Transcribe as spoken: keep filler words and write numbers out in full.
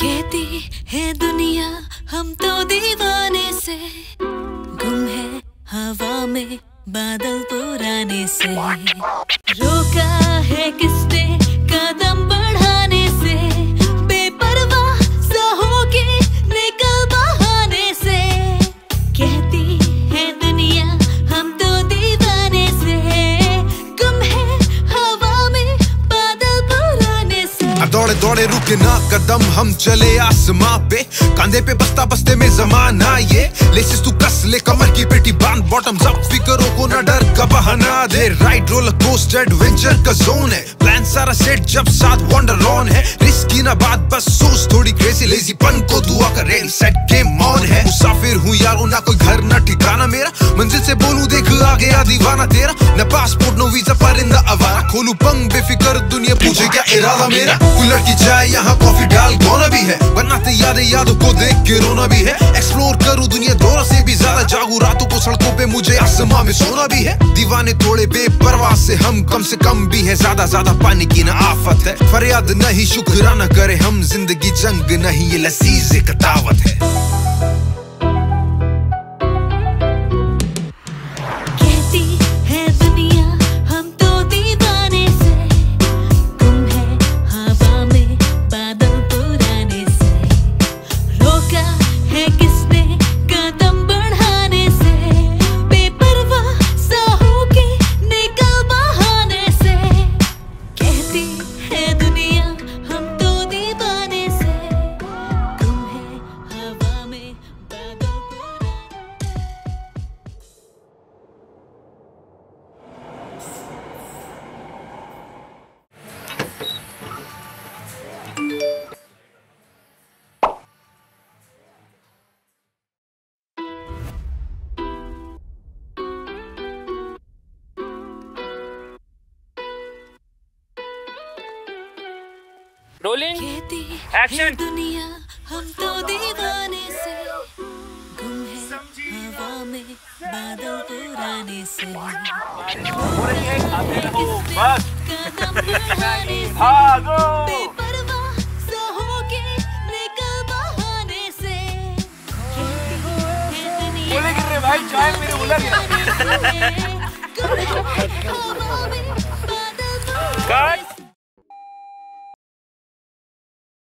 कहती है दुनिया हम तो दीवाने से, गुम है हवा में बादल पुराने से। रोका है किसने कदम बढ़ाने से, बेपरवाह सा होके निकल बहाने से। कहती है दुनिया हम तो दीवाने से, गुम है हवा में बादल पुराने से। दौड़े दौड़े रुके ना कदम हम चले आसमां पे, कांधे पे बस्ता बस्ते में जमाना ये। लेसिस तू कस ले कमर की पेटी बांध, बॉटम्स अप फिकरों को ना डर का बहाना दे। राइड रोलर कोस्टर एडवेंचर का जोन है, प्लान सारा सेट जब साथ वंडर ऑन है। रिस्की ना बात बस सोच थोड़ी क्रेजी, लेजीपन को दुआ का रेल सेट गेम मौन है। मुसाफिर हूँ यारों ना कोई घर ना ठिकाना मेरा, मंजिल से बोलूं देख आ गया दीवाना तेरा। न पासपोर्ट नो वीजा परिंदा आवारा, खोलू पंग बेफिकर दुनिया पूछे क्या इरादा मेरा। कूलर की चाय यहाँ कॉफी डाल गोना भी है, बनाते यादें यादों को देख के रोना भी है। एक्सप्लोर करूं दुनिया दौरा से भी ज्यादा, जागू रातों को सड़कों पे मुझे आसमां में सोना भी है। दीवाने थोड़े बेपरवाह से हम कम से कम भी है, ज्यादा ज्यादा पानी की ना आफत है। फरियाद नहीं शुक्राना करे हम, जिंदगी जंग नहीं ये लजीज एक दावत है। कहती है दुनिया हम तो दीवाने से, गुम है हवा में बादल पुराने से। रोका है किसने कदम बढ़ाने से, बेपरवाह सा होके निकल बहाने से। कहती है दुनिया हम तो दीवाने से, गुम है हवा में बादल पुराने से। Rolling action. दुनिया हम तो दीवाने से, गुम है हवा में बादल पुराने से। भागो बेपरवाह सा होके निकल बहाने से। भाई चाय मेरे उलट गया।